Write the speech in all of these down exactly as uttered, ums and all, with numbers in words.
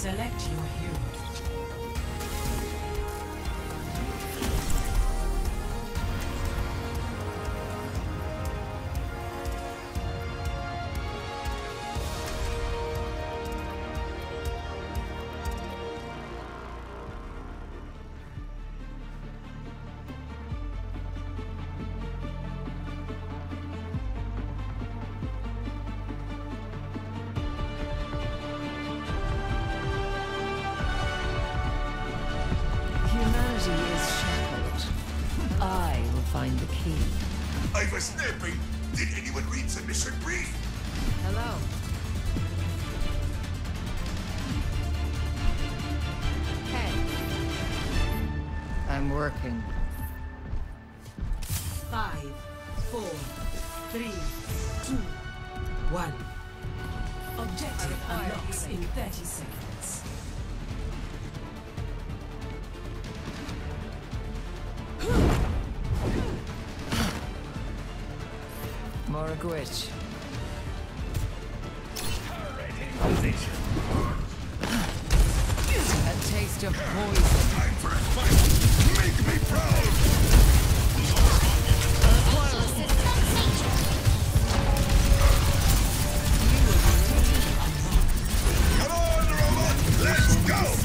Select your hero. Find the key. I was snapping. Did anyone read the mission brief? Hello. Hey. I'm working. Five, four, three, two, one. Objective unlocks in thirty seconds. Which a taste of poison. Time for a fight. Make me proud. Come on, robot. Let's go.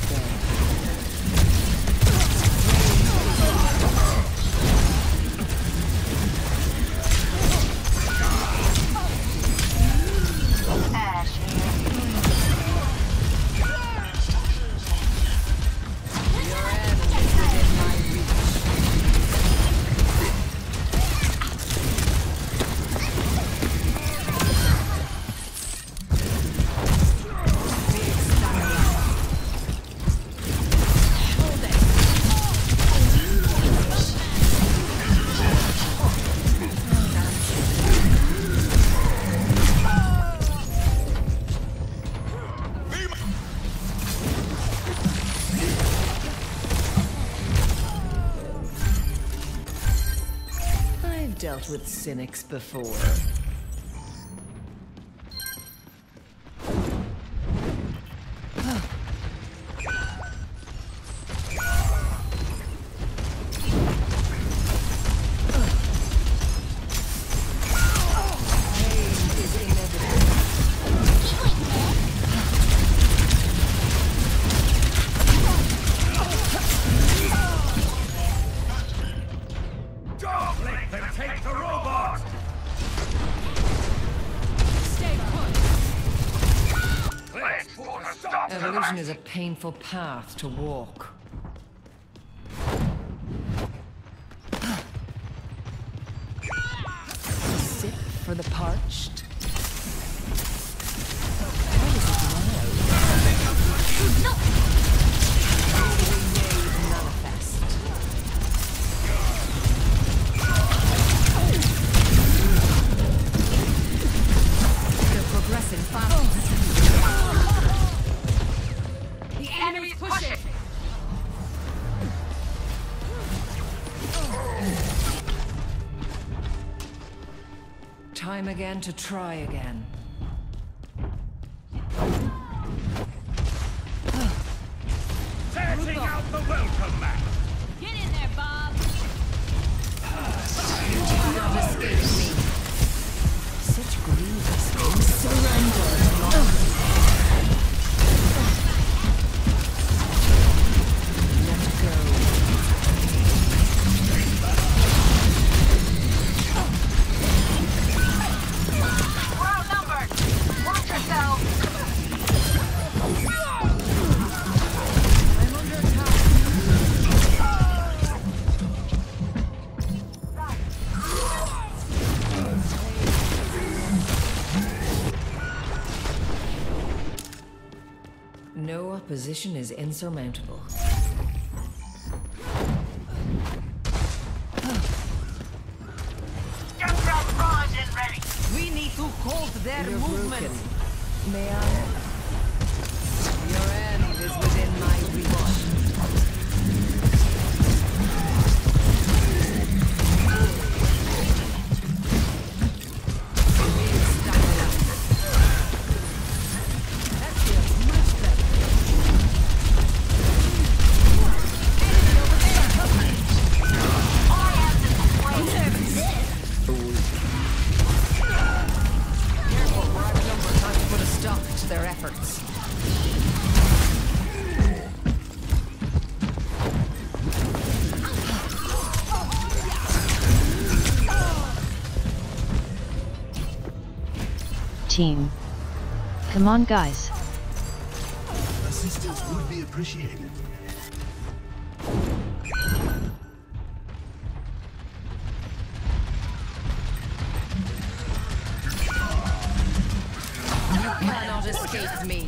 Dealt with cynics before. Evolution is a painful path to walk. A sip for the parched. Time again to try again. Setting out the welcome mat. Get in there, Bob. You cannot escape me. Such grievous things. Surrender. Let go. No opposition is insurmountable. We need to halt their You're movement. Broken. May I? Your end is within my reach. That feels much better. match their efforts. Team. Come on, guys. Assistance would be appreciated. Escape me.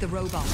The robot.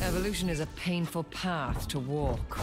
Evolution is a painful path to walk.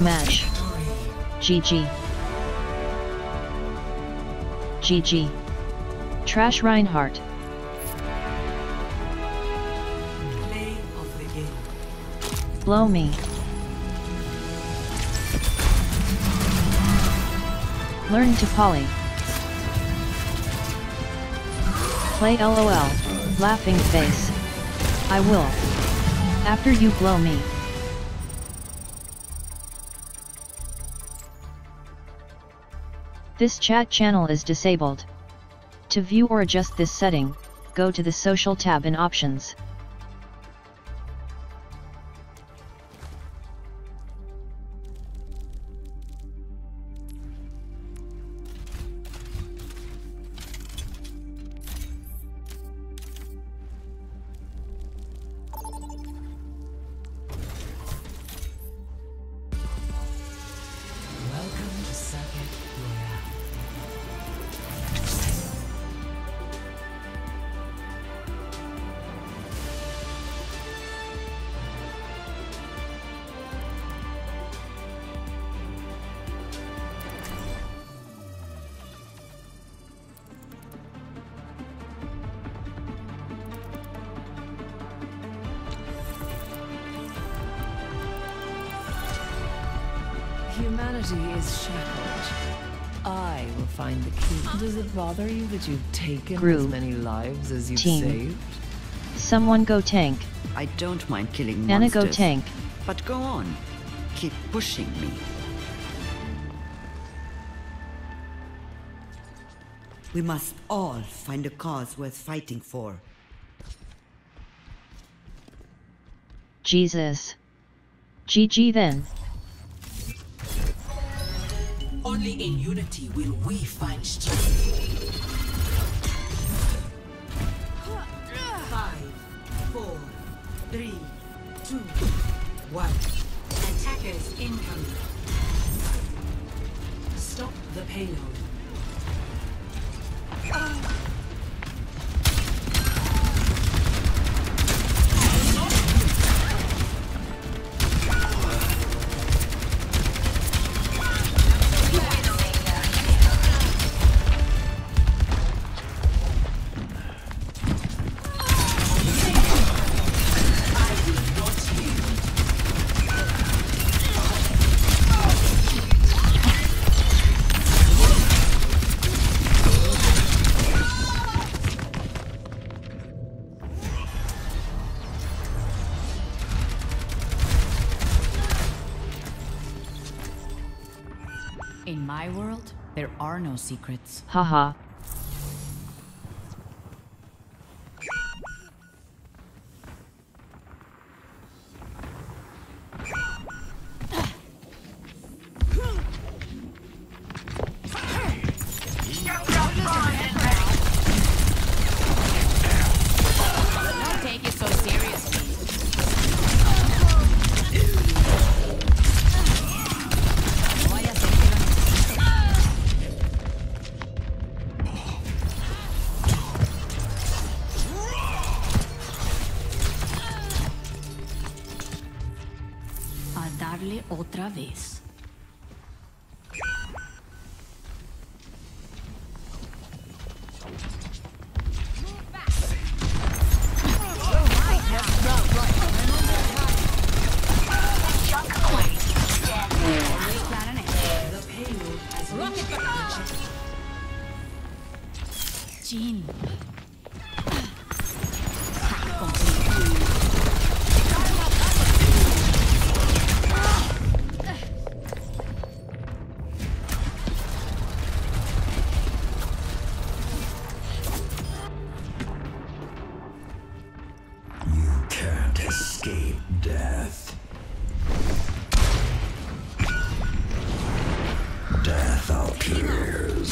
Smash. G G. G G. Trash Reinhardt. Play of the game. Blow me. Learn to poly. Play LOL, laughing face. I will. After you blow me. This chat channel is disabled. To view or adjust this setting, go to the Social tab in Options. Humanity is shackled. I will find the key. Does it bother you that you've taken Group. as many lives as you've Team. saved? Someone go tank. I don't mind killing Nana monsters. Nana go tank. But go on. Keep pushing me. We must all find a cause worth fighting for. Jesus. G G then. Only in unity will we find strength. Five, four, three, two, one. Attackers incoming. Stop the payload. Ah. In my world, there are no secrets. Haha. Don't take it so seriously. Otra vez. Gene. Escape death. Death appears.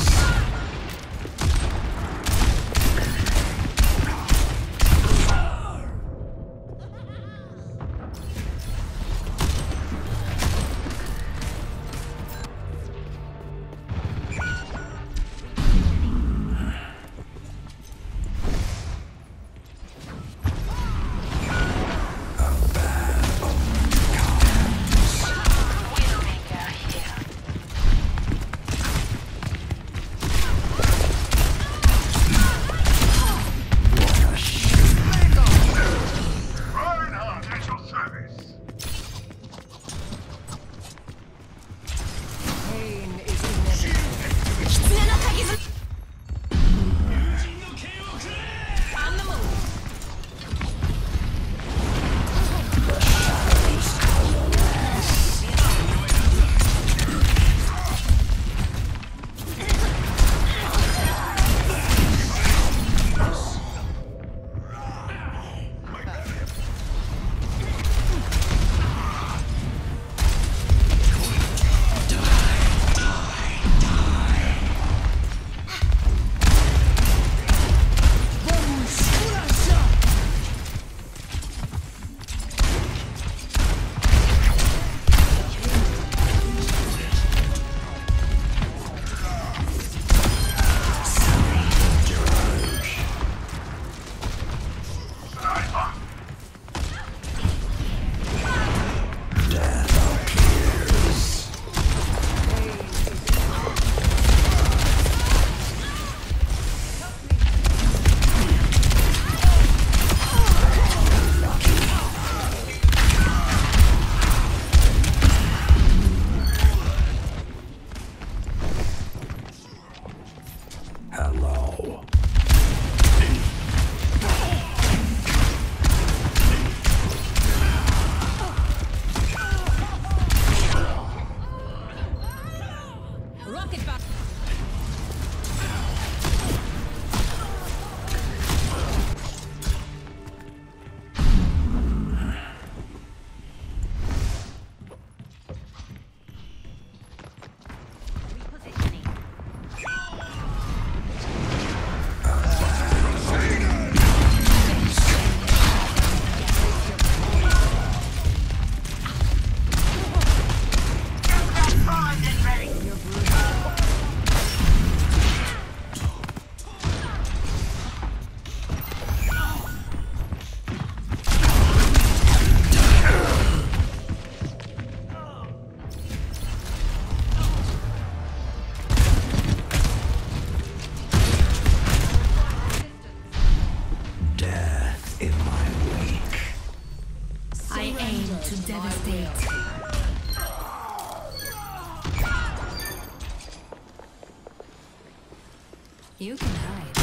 You can hide,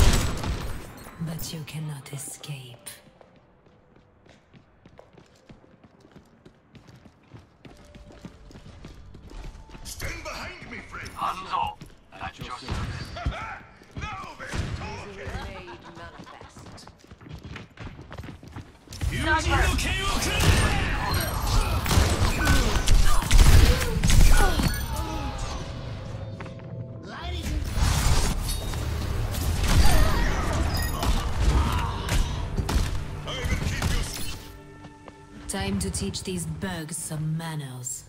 but you cannot escape. Stand behind me, friend! Hands up! At your service. Now they're talking! Made manifest. You Time to teach these bugs some manners.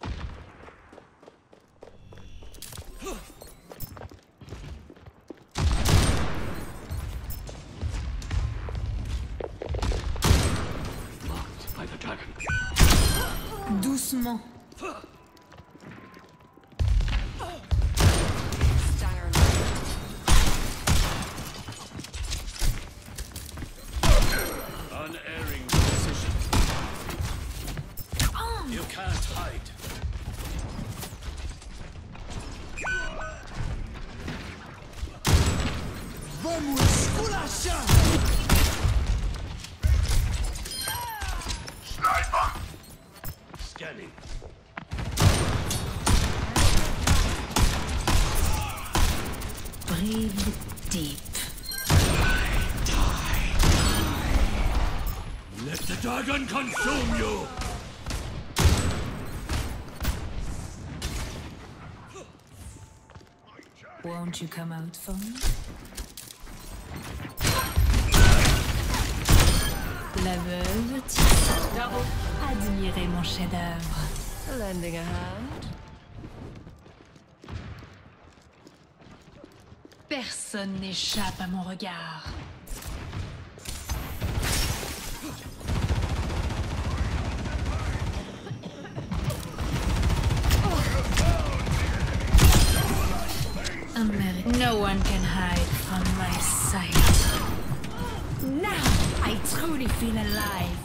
Locked by the dragon. Doucement. Breathe deep. Die, die, die. Let the dragon consume you. Won't you come out for me? La veuve tire. Admirez mon chef-d'œuvre. Lending a hand. Personne n'échappe à mon regard. No one can hide from my sight. Now I truly feel alive.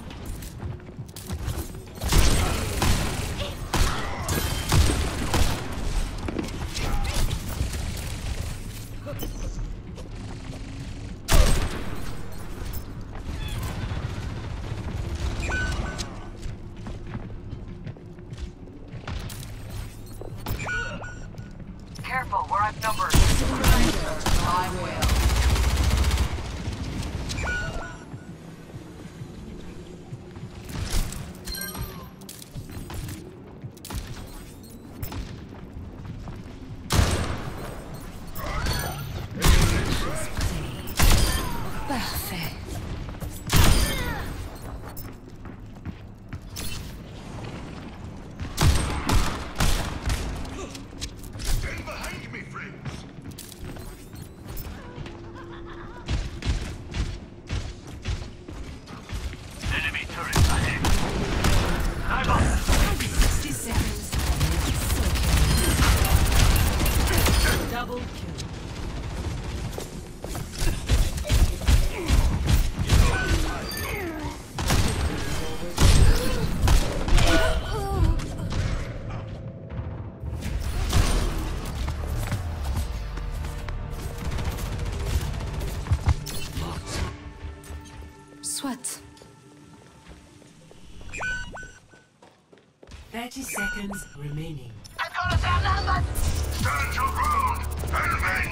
thirty seconds remaining. I've got us outnumbered! Stand your ground and win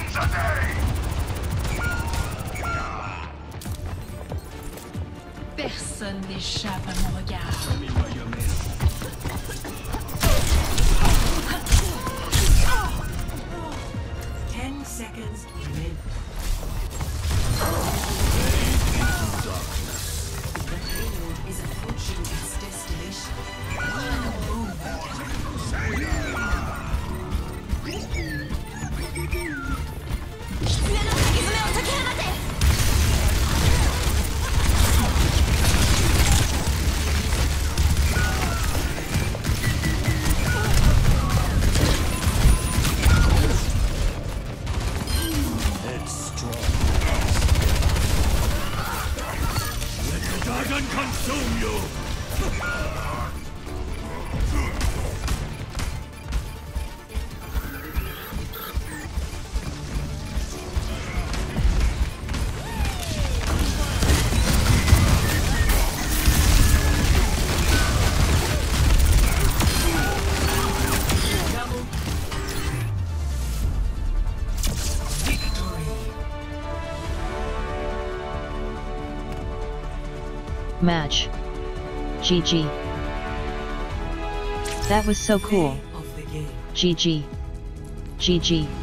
the day! Personne n'échappe à mon regard. match. G G. That was so cool. G G. G G.